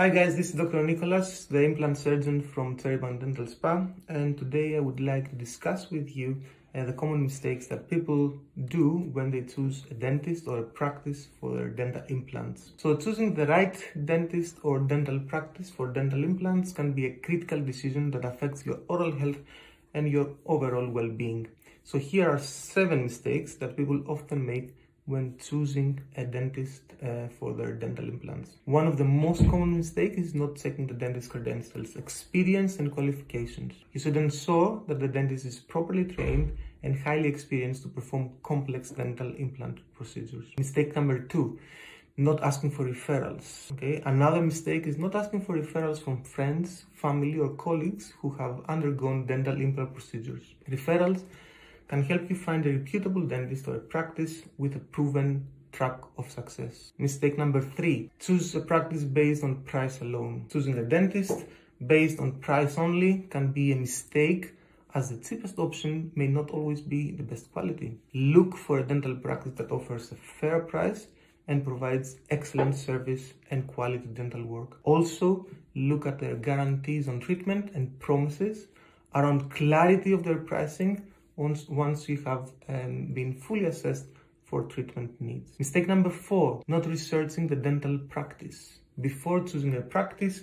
Hi guys, this is Dr. Nicholas, the implant surgeon from Cherrybank Dental Spa, and today I would like to discuss with you the common mistakes that people do when they choose a dentist or a practice for their dental implants. So choosing the right dentist or dental practice for dental implants can be a critical decision that affects your oral health and your overall well-being. So here are 7 mistakes that people often make when choosing a dentist for their dental implants. One of the most common mistakes is not checking the dentist's credentials, experience and qualifications. You should ensure that the dentist is properly trained and highly experienced to perform complex dental implant procedures. Mistake number 2, not asking for referrals. Okay, another mistake is not asking for referrals from friends, family or colleagues who have undergone dental implant procedures. Referrals can help you find a reputable dentist or a practice with a proven track of success. Mistake number 3, choose a practice based on price alone. Choosing a dentist based on price only can be a mistake, as the cheapest option may not always be the best quality. Look for a dental practice that offers a fair price and provides excellent service and quality dental work. Also, look at their guarantees on treatment and promises around clarity of their pricing once you have been fully assessed for treatment needs. Mistake number 4, not researching the dental practice. Before choosing a practice,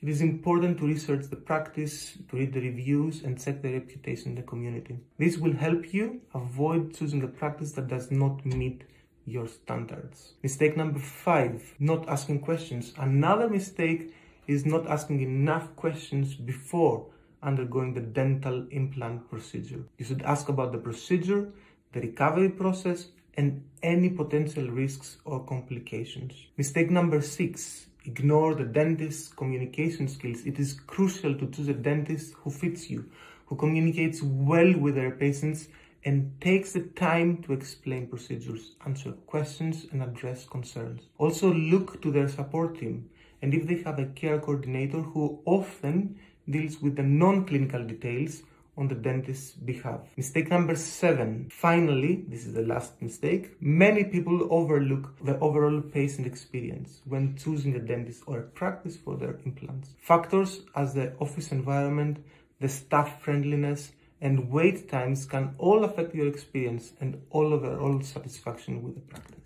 it is important to research the practice, to read the reviews and check the reputation in the community. This will help you avoid choosing a practice that does not meet your standards. Mistake number 5, not asking questions. Another mistake is not asking enough questions before undergoing the dental implant procedure. You should ask about the procedure, the recovery process, and any potential risks or complications. Mistake number 6, ignore the dentist's communication skills. It is crucial to choose a dentist who fits you, who communicates well with their patients and takes the time to explain procedures, answer questions, and address concerns. Also look to their support team, and if they have a care coordinator who often deals with the non-clinical details on the dentist's behalf. Mistake number 7. Finally, this is the last mistake, many people overlook the overall patient experience when choosing a dentist or a practice for their implants. Factors as the office environment, the staff friendliness, and wait times can all affect your experience and overall satisfaction with the practice.